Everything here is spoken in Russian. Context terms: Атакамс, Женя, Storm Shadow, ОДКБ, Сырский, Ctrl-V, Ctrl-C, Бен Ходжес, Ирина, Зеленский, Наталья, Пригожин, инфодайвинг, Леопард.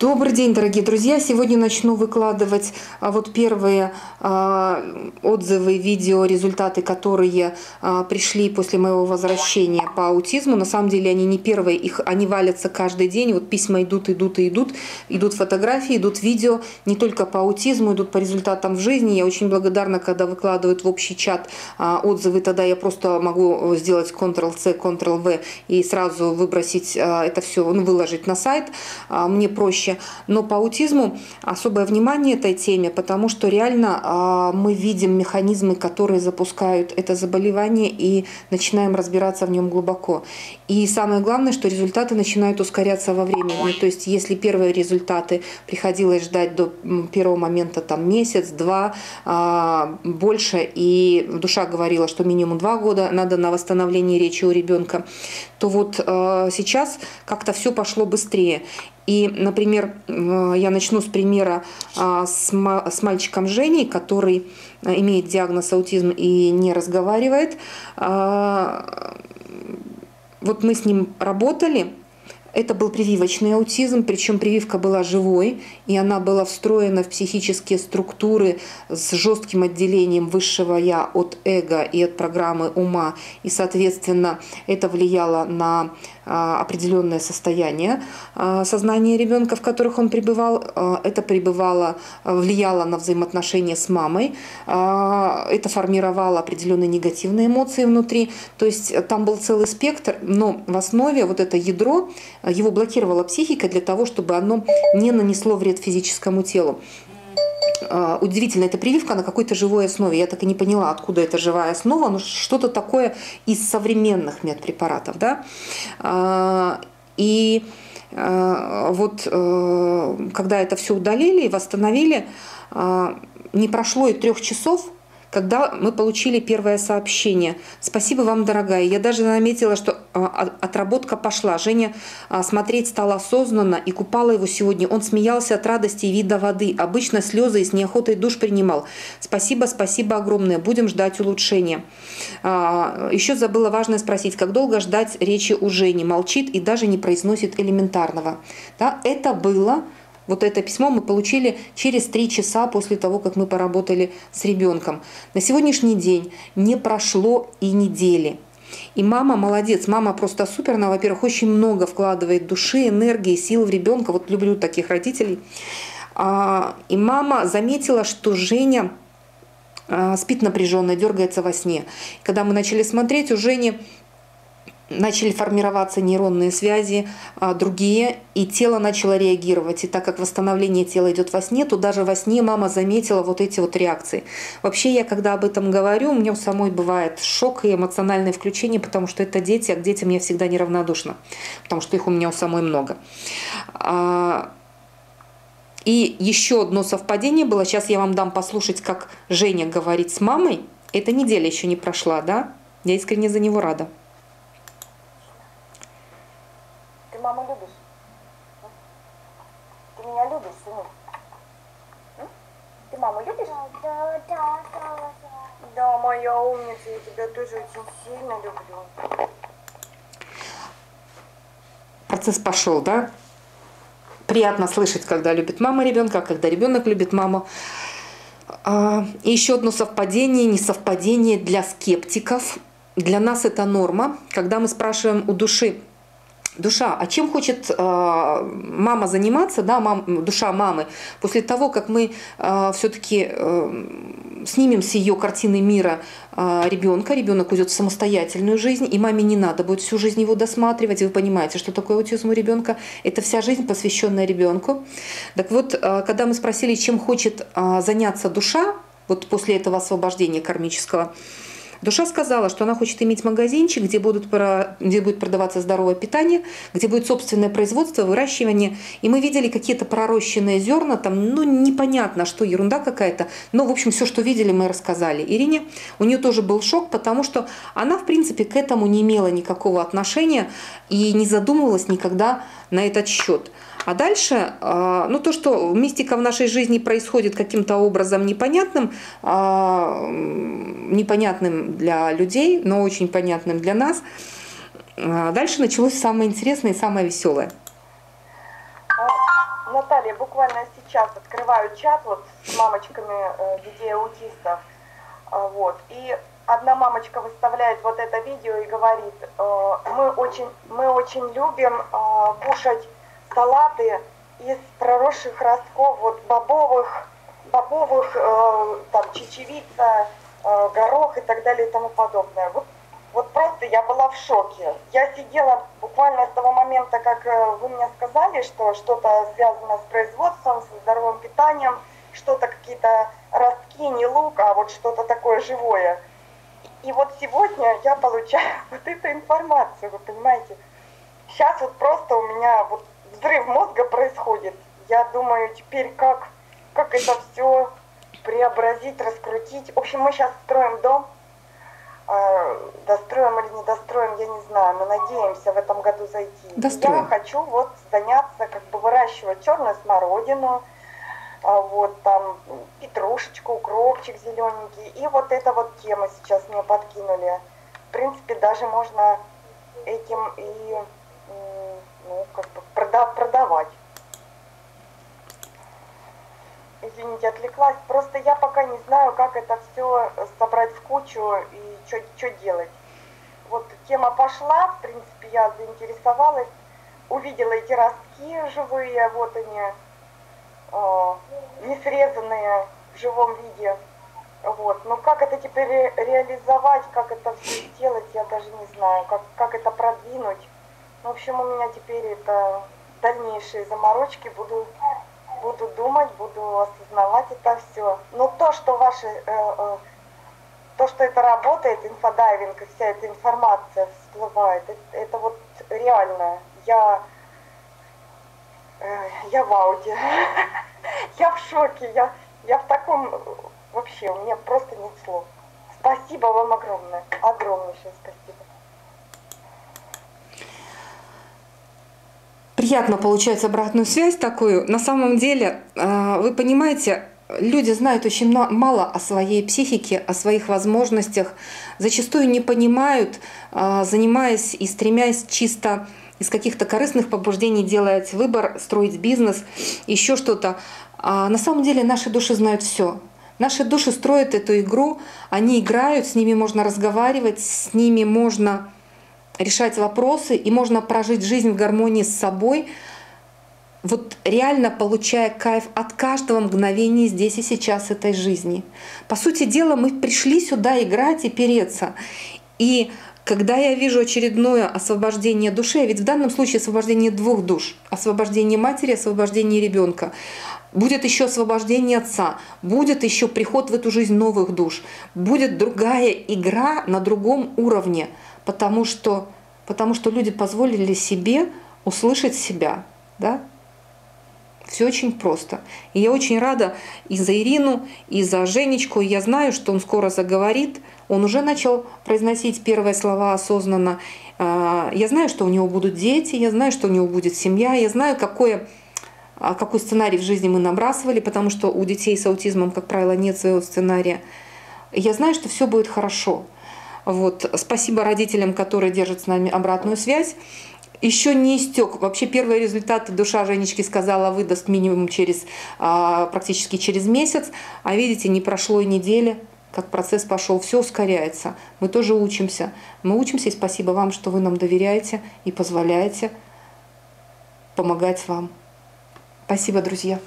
Добрый день, дорогие друзья! Сегодня начну выкладывать вот первые отзывы, видео, результаты, которые пришли после моего возвращения по аутизму. На самом деле они не первые, они валятся каждый день. Вот письма идут, идут и идут. Идут фотографии, идут видео. Не только по аутизму, идут по результатам в жизни. Я очень благодарна, когда выкладывают в общий чат отзывы. Тогда я просто могу сделать Ctrl-C, Ctrl-V и сразу выбросить это все, выложить на сайт. Мне проще. Но по аутизму особое внимание этой теме, потому что реально мы видим механизмы, которые запускают это заболевание, и начинаем разбираться в нем глубоко. И самое главное, что результаты начинают ускоряться во времени. То есть если первые результаты приходилось ждать до первого момента там, месяц, два, больше, и душа говорила, что минимум 2 года надо на восстановление речи у ребенка, то вот сейчас как-то все пошло быстрее. И, например, я начну с примера с мальчиком Женей, который имеет диагноз аутизм и не разговаривает. Вот мы с ним работали. Это был прививочный аутизм, причем прививка была живой, и она была встроена в психические структуры с жестким отделением высшего «я» от эго и от программы ума. И, соответственно, это влияло на определенное состояние сознания ребенка, в которых он пребывал. Это влияло на взаимоотношения с мамой. Это формировало определенные негативные эмоции внутри. То есть там был целый спектр, но в основе вот это ядро, его блокировала психика для того, чтобы оно не нанесло вред физическому телу. Удивительно, эта прививка на какой-то живой основе. Я так и не поняла, откуда эта живая основа, но что-то такое из современных медпрепаратов. Да? И вот когда это все удалили и восстановили, не прошло и 3 часов, когда мы получили первое сообщение. Спасибо вам, дорогая. Я даже наметила, что отработка пошла. Женя смотреть стала осознанно и купала его сегодня. Он смеялся от радости и вида воды. Обычно слезы и с неохотой душ принимал. Спасибо, спасибо огромное. Будем ждать улучшения. Еще забыла важное спросить, как долго ждать речи у Жени? Молчит и даже не произносит элементарного. Да, это было... Вот это письмо мы получили через 3 часа после того, как мы поработали с ребенком. На сегодняшний день не прошло и недели. И мама молодец, мама просто супер, она, во-первых, очень много вкладывает души, энергии, сил в ребенка. Вот люблю таких родителей. И мама заметила, что Женя спит напряженно, дергается во сне. Когда мы начали смотреть, у Жени... начали формироваться нейронные связи, другие, и тело начало реагировать. И так как восстановление тела идет во сне, то даже во сне мама заметила вот эти вот реакции. Вообще, я когда об этом говорю, у меня у самой бывает шок и эмоциональное включение, потому что это дети, а к детям я всегда неравнодушна, потому что их у меня у самой много. И еще одно совпадение было. Сейчас я вам дам послушать, как Женя говорит с мамой. Эта неделя еще не прошла, да? Я искренне за него рада. Маму любишь? Ты меня любишь, сынок? Ты маму любишь? Да. Да, моя умница, я тебя тоже очень сильно люблю. Процесс пошел, да? Приятно слышать, когда любит мама ребенка, а когда ребенок любит маму. И еще одно совпадение, несовпадение для скептиков. Для нас это норма, когда мы спрашиваем у души: душа, а чем хочет мама заниматься, да, душа мамы, после того, как мы все-таки снимем с ее картины мира ребенка, ребенок уйдет в самостоятельную жизнь, и маме не надо будет всю жизнь его досматривать. Вы понимаете, что такое аутизм у ребенка? Это вся жизнь, посвященная ребенку. Так вот, когда мы спросили, чем хочет заняться душа, вот после этого освобождения кармического, душа сказала, что она хочет иметь магазинчик, где будет продаваться здоровое питание, где будет собственное производство, выращивание. И мы видели какие-то пророщенные зерна, там, непонятно, что ерунда какая-то. Но, в общем, все, что видели, мы рассказали Ирине. У нее тоже был шок, потому что она, в принципе, к этому не имела никакого отношения и не задумывалась никогда на этот счет. А дальше, то, что мистика в нашей жизни происходит каким-то образом непонятным для людей, но очень понятным для нас, дальше началось самое интересное и самое веселое. Наталья, буквально сейчас открываю чат вот с мамочками детей аутистов. Вот. И одна мамочка выставляет вот это видео и говорит: мы очень любим кушать салаты из проросших ростков, вот бобовых, там, чечевица, горох и так далее и тому подобное. Вот просто я была в шоке. Я сидела буквально с того момента, как вы мне сказали, что что-то связано с производством, со здоровым питанием, что-то какие-то ростки, не лук, а вот что-то такое живое. И вот сегодня я получаю вот эту информацию, вы понимаете. Сейчас вот просто у меня вот взрыв мозга происходит. Я думаю теперь, как это все преобразить, раскрутить. В общем, мы сейчас строим дом. Достроим или не достроим, я не знаю, но надеемся в этом году зайти. Достроим. Я хочу вот заняться, как бы выращивать черную смородину, вот там петрушечку, укропчик зелененький. И вот эта вот тема сейчас мне подкинули. В принципе, даже можно этим и ну, как бы продавать. Извините, отвлеклась. Просто я пока не знаю, как это все собрать в кучу и что делать. Вот тема пошла, в принципе, я заинтересовалась, увидела эти ростки живые, вот они, не срезанные в живом виде. Вот. Но как это теперь реализовать, как это все сделать, я даже не знаю, как это продвинуть. В общем, у меня теперь это дальнейшие заморочки буду думать, буду осознавать это все. Но то, что то, что это работает, инфодайвинг и вся эта информация всплывает, это вот реально. Я в ауте, я в шоке, я в таком, вообще, у меня просто нет слов. Спасибо вам огромное, огромнейшее спасибо. Приятно получать обратную связь такую. На самом деле, вы понимаете, люди знают очень мало о своей психике, о своих возможностях. Зачастую не понимают, занимаясь и стремясь чисто из каких-то корыстных побуждений делать выбор, строить бизнес, еще что-то. А на самом деле наши души знают все. Наши души строят эту игру, они играют, с ними можно разговаривать, с ними можно решать вопросы, и можно прожить жизнь в гармонии с собой, вот реально получая кайф от каждого мгновения здесь и сейчас этой жизни. По сути дела, мы пришли сюда играть и переться. И когда я вижу очередное освобождение души, а ведь в данном случае освобождение двух душ, освобождение матери, освобождение ребенка, будет еще освобождение отца, будет еще приход в эту жизнь новых душ, будет другая игра на другом уровне, потому что люди позволили себе услышать себя. Да? Все очень просто. И я очень рада и за Ирину, и за Женечку. Я знаю, что он скоро заговорит. Он уже начал произносить первые слова осознанно. Я знаю, что у него будут дети, я знаю, что у него будет семья, я знаю, какой сценарий в жизни мы набрасывали, потому что у детей с аутизмом, как правило, нет своего сценария. Я знаю, что все будет хорошо. Вот. Спасибо родителям, которые держат с нами обратную связь. Еще не истек. Вообще первые результаты душа Женечки сказала выдаст минимум практически через месяц. А видите, не прошло и недели, как процесс пошел. Все ускоряется. Мы тоже учимся. Мы учимся, и спасибо вам, что вы нам доверяете и позволяете помогать вам. Спасибо, друзья.